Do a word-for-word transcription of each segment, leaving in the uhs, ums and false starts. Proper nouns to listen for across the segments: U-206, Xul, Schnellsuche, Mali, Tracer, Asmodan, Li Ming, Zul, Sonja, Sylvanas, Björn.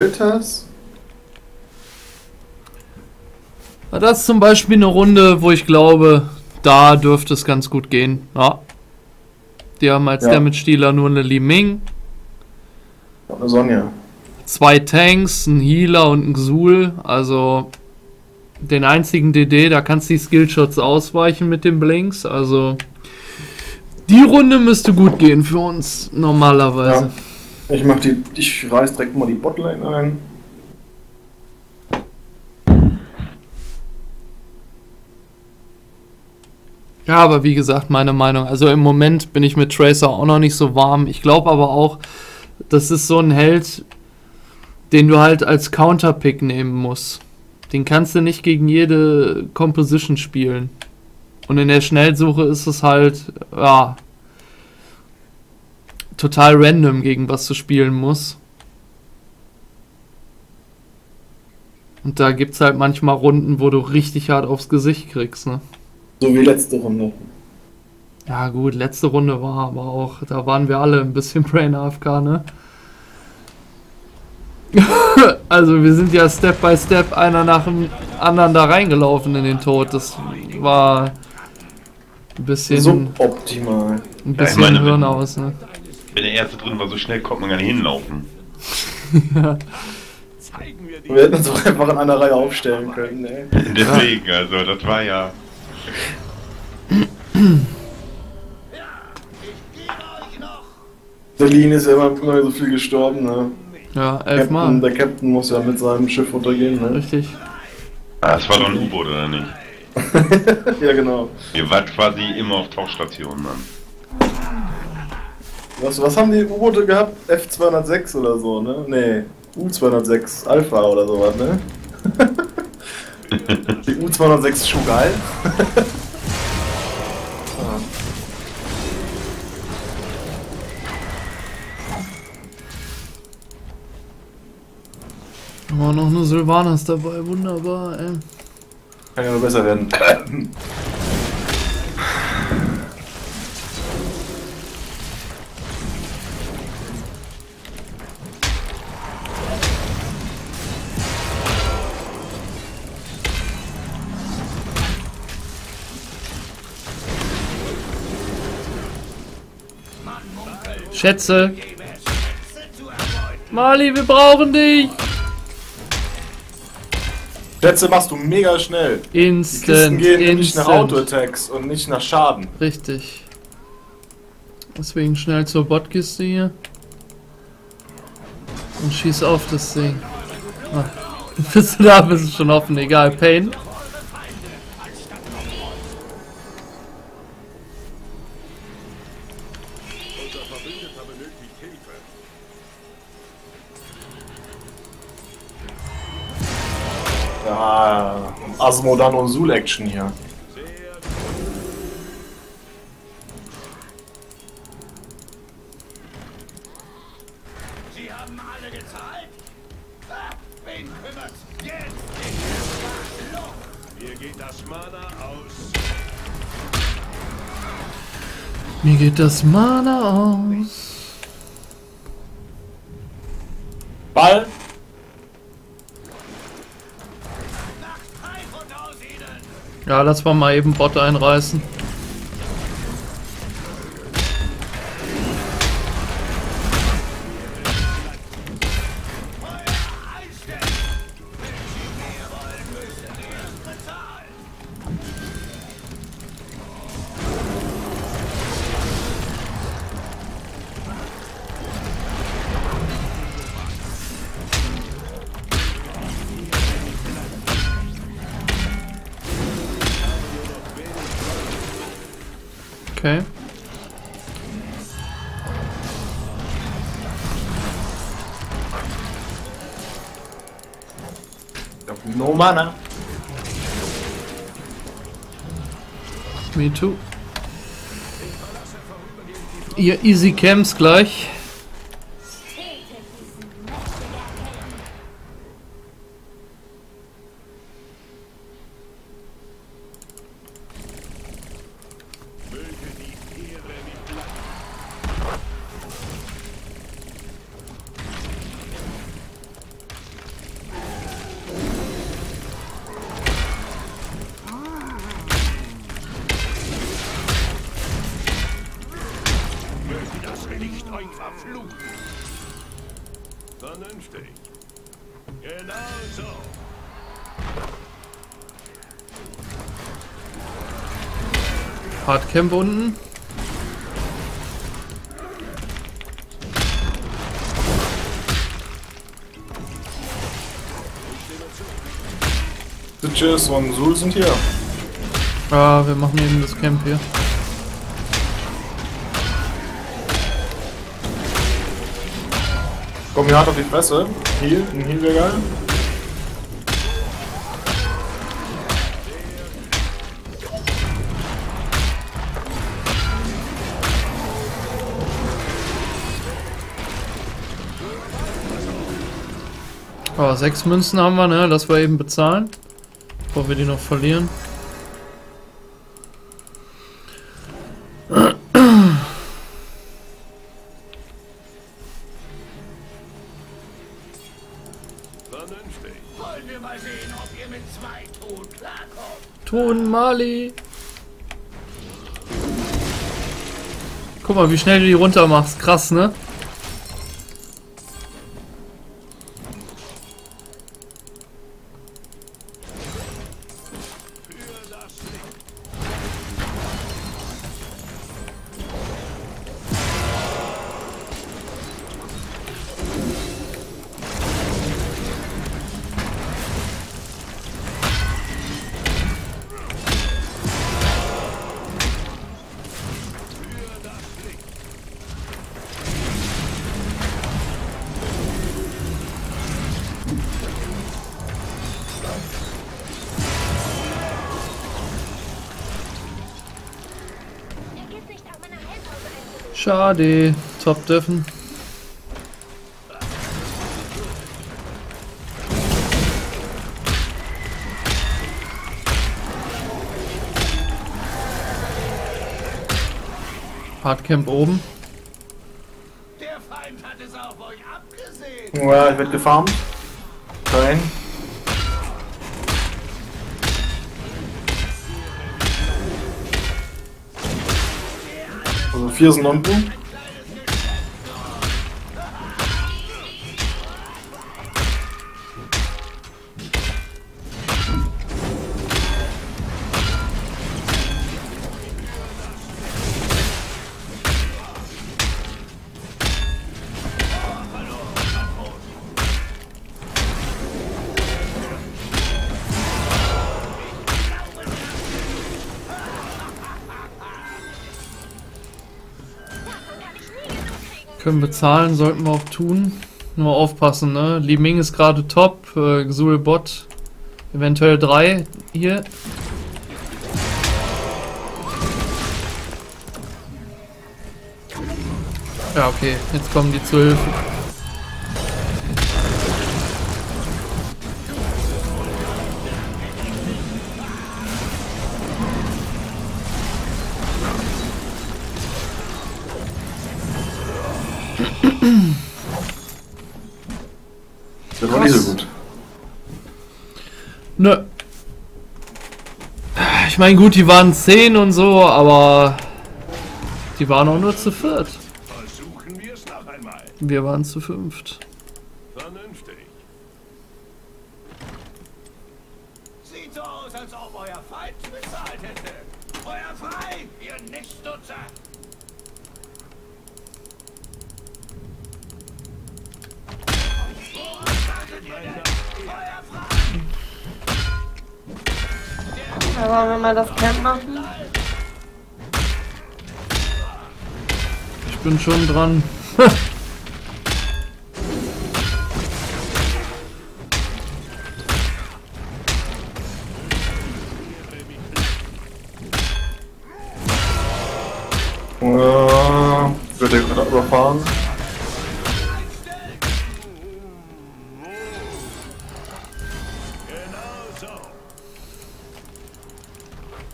Filters. Das ist zum Beispiel eine Runde, wo ich glaube, da dürfte es ganz gut gehen. Ja. Die haben als ja. Damage-Dealer nur eine Li Ming. Und eine Sonja. Zwei Tanks, ein Healer und ein Xul. Also den einzigen D D, da kannst du die Skillshots ausweichen mit den Blinks. Also die Runde müsste gut gehen für uns normalerweise. Ja. Ich mach die, ich reiß direkt mal die Botlane ein. Ja, aber wie gesagt, meine Meinung, also im Moment bin ich mit Tracer auch noch nicht so warm. Ich glaube aber auch, das ist so ein Held, den du halt als Counterpick nehmen musst. Den kannst du nicht gegen jede Composition spielen. Und in der Schnellsuche ist es halt, ja, total random, gegen was du spielen musst. Und da gibt es halt manchmal Runden, wo du richtig hart aufs Gesicht kriegst, ne? So wie letzte Runde. Ja gut, letzte Runde war aber auch, da waren wir alle ein bisschen Brain A F K, ne? Also wir sind ja Step by Step einer nach dem anderen da reingelaufen in den Tod. Das war ein bisschen suboptimal. Ein bisschen ja, ich meine, Hirn aus, ne? Wenn der erste drin war, so schnell konnte man gar nicht hinlaufen. Ja. Wir hätten uns doch einfach in einer Reihe aufstellen können, ne? Deswegen, ja. Also das war ja... Der Lean ist ja immer so viel gestorben, ne? Ja, elfmal. Der Captain muss ja mit seinem Schiff runtergehen, ne? Richtig. Ah, das war doch ein U-Boot, oder nicht? Ja, genau. Ihr wart quasi immer auf Tauchstationen, Mann. Was, was haben die U-Boote gehabt? F zweihundertsechs oder so, ne? Ne, U zweihundertsechs Alpha oder sowas, ne? Die U zweihundertsechs ist schon geil. Oh, noch eine Sylvanas dabei, wunderbar, ey. Kann ja nur besser werden. Schätze! Mali, wir brauchen dich! Schätze machst du mega schnell. Instant, die Kisten gehen instant. Nicht nach Auto-Attacks und nicht nach Schaden. Richtig. Deswegen schnell zur Botkiste hier. Und schieß auf das Ding. Ah. Bist du da? Bist du schon offen? Egal, Pain. Ah, Asmodan und Zul Action hier. Sie haben alle gezahlt? Ah, wen kümmert's? Jetzt! Mir geht das Mana aus. Mir geht das Mana aus. Ball. Ja, lass mal mal eben Bot einreißen. Okay. No Mana. Me too. Ihr Easy Camps gleich. Vernünftig. Genau so. Hardcamp unten. Stitches und Zul sind hier. Ah, wir machen eben das Camp hier. Komm hier hart auf die Fresse. Heal, ein Heal wäre geil. Oh, sechs Münzen haben wir, ne? Das wir eben bezahlen. Bevor wir die noch verlieren. Vernünftig. Wollen wir mal sehen, ob ihr mit zwei Ton klarkommt. Ton Mali. Guck mal, wie schnell du die runter machst. Krass, ne? Schade, top dürfen. Hardcamp oben. Der Feind hat es auf euch abgesehen. Ja, ich werd gefarmt. Nein. Also vier sind unten. Können bezahlen, sollten wir auch tun. Nur aufpassen, ne? Li Ming ist gerade top, äh, Xul Bot, eventuell drei hier. Ja, okay, jetzt kommen die zur Hilfe. Das war nicht so gut. Nö. Ich meine, gut, die waren zehn und so, aber die waren auch nur zu viert. Versuchen wir es noch einmal. Wir waren zu fünft. Vernünftig. Sieht so aus, als ob euer Feind bezahlt hätte. Euer Feind, ihr Nichtsnutzer. Ja, wollen wir mal das Camp machen? Ich bin schon dran. Oh, wird der gerade überfahren?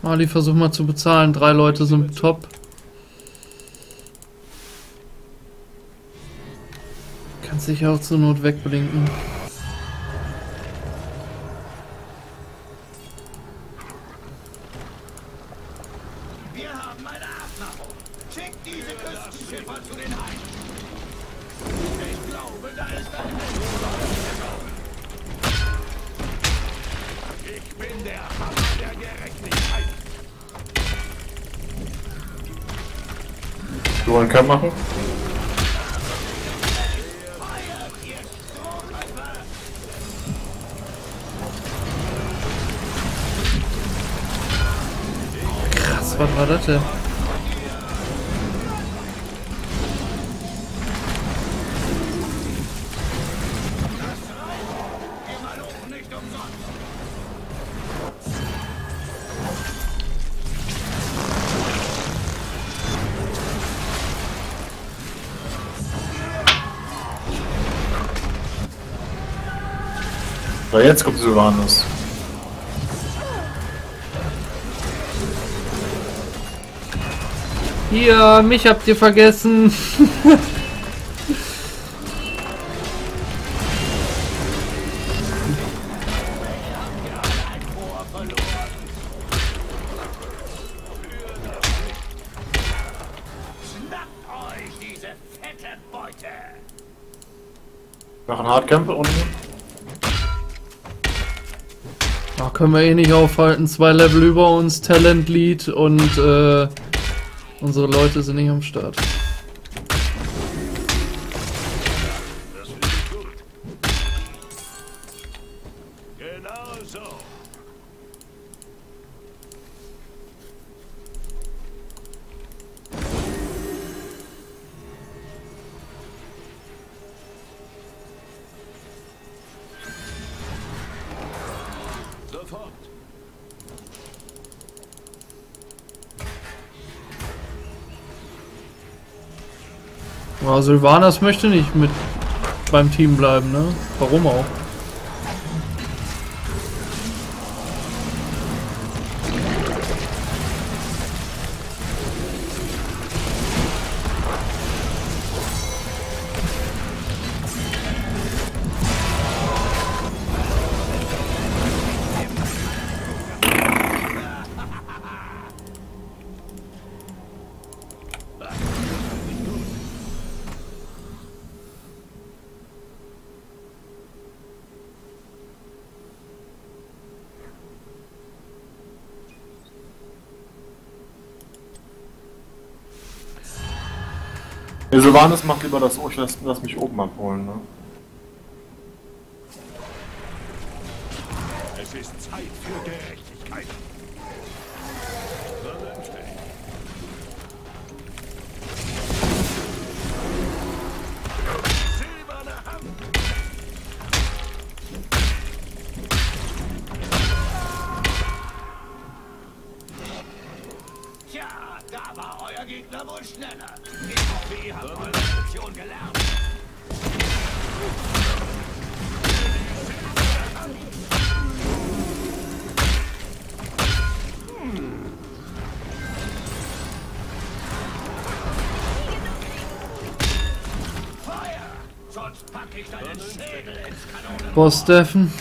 Mali, versuch mal zu bezahlen. Drei Leute sind top. Kannst dich auch zur Not wegblinken. Wir haben eine Abmachung. Schickt diese Küstenschiffer zu den Heiden. Ich glaube, da ist ein Wollen können wir. Krass, was war das denn? Jetzt kommt Sylvanas. Hier, mich habt ihr vergessen. Schnappt euch diese fette Beute. Noch ein Hardcamp und können wir eh nicht aufhalten, zwei Level über uns, Talent Lead und äh, unsere Leute sind nicht am Start. Das finde ich gut. Genau so. Oh, Sylvanas möchte nicht mit beim Team bleiben, ne? Warum auch? Sylvanas macht lieber das Ohr, lass, lass mich oben abholen, ne? Es ist Zeit für Gerechtigkeit. Silberne Hand. Tja, da war euer Gegner wohl schneller. Ich habe eure Lektion gelernt. Feuer! Sonst pack ich deinen Schädel ins Kanone. Boss Steffen.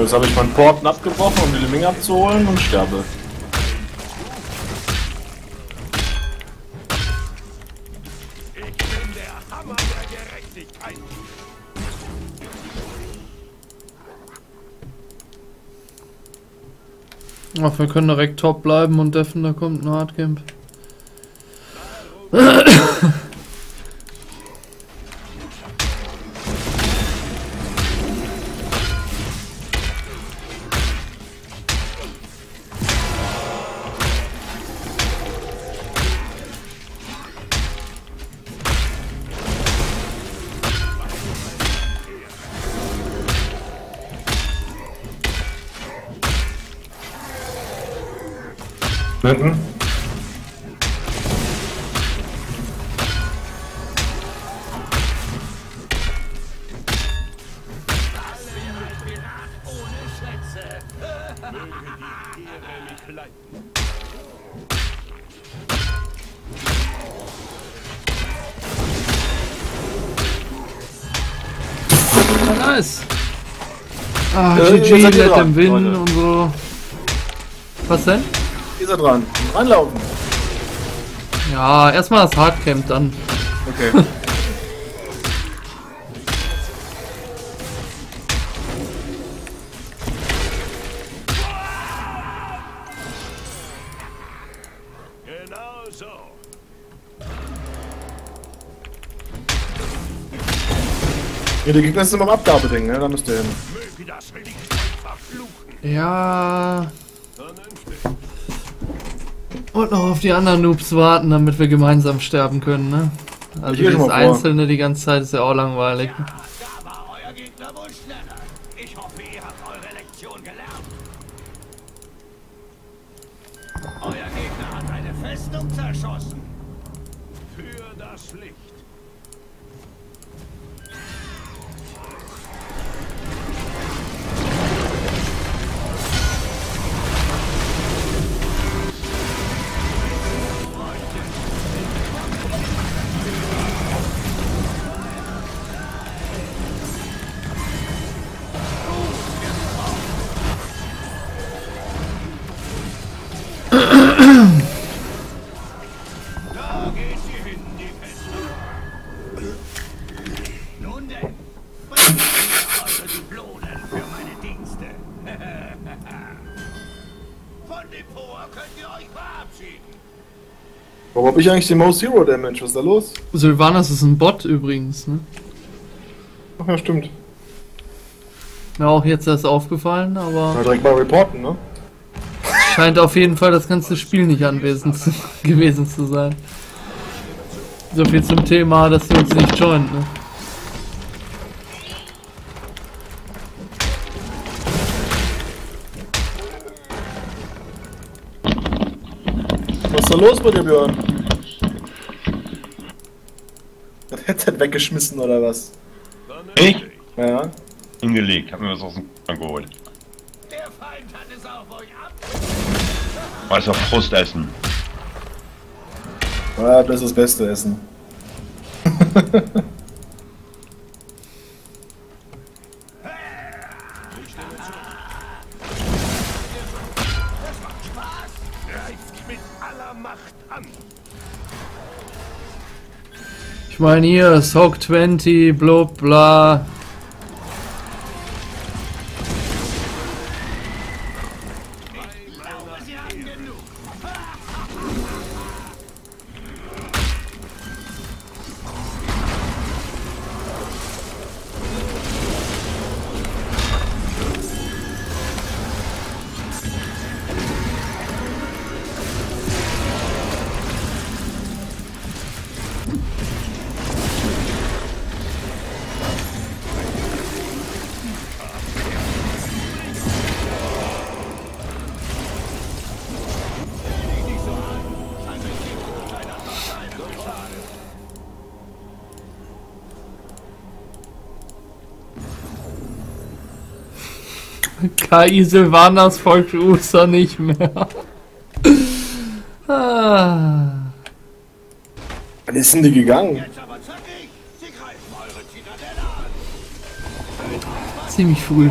Jetzt habe ich meinen Porten abgebrochen, um die Li Ming abzuholen und sterbe. Ich bin der Hammer der Gerechtigkeit. Ach, wir können direkt top bleiben und Deffen, da kommt ein Hardcamp. Hinten. Ah, nice. Ah, äh, G G, let them win Leute. Und so. Was denn? Ist er dran? Reinlaufen. Ja, erstmal das Hardcamp dann. Okay. Ja, die Gegner sind immer am Abgabeding, ne? Da müsst ihr hin. Ja. Und noch auf die anderen Noobs warten, damit wir gemeinsam sterben können, ne? Also ich das Einzelne die ganze Zeit ist ja auch langweilig. Ja, da war euer Gegner wohl schneller. Ich hoffe, ihr habt eure Lektion gelernt. Euer Gegner hat eine Festung zerschossen. Für das Licht. Warum hab ich eigentlich den Most Zero Damage? Was ist da los? Sylvanas ist ein Bot übrigens, ne? Ach ja, stimmt. Na, auch jetzt erst aufgefallen, aber... Na, direkt mal reporten, ne? Scheint auf jeden Fall das ganze Spiel nicht anwesend zu, gewesen zu sein. So viel zum Thema, dass sie uns nicht joint, ne? Was ist los mit dir, Björn? Das Headset weggeschmissen oder was? Ich? Ja. Hingelegt, hab mir was aus dem K geholt. Der Feind hat es auf euch ab. Weißt du, Frustessen. Ja, das ist das beste Essen. Ich meine hier, Sock zwanzig, blub, bla. Ich glaube, sie haben genug. K I Sylvanas folgt Usa nicht mehr. Ah. Wann ist denn die gegangen? Jetzt aber zackig, sie greifen eure Zitadelle an. Ziemlich früh.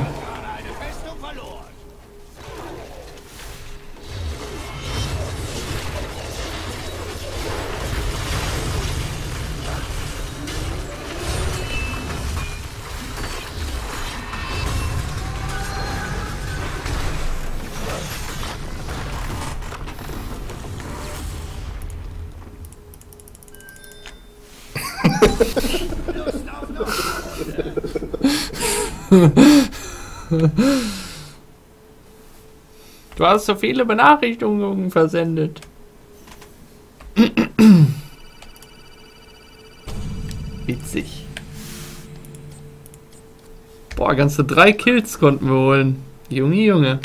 Du hast so viele Benachrichtigungen versendet. Witzig. Boah, ganze drei Kills konnten wir holen. Junge, Junge.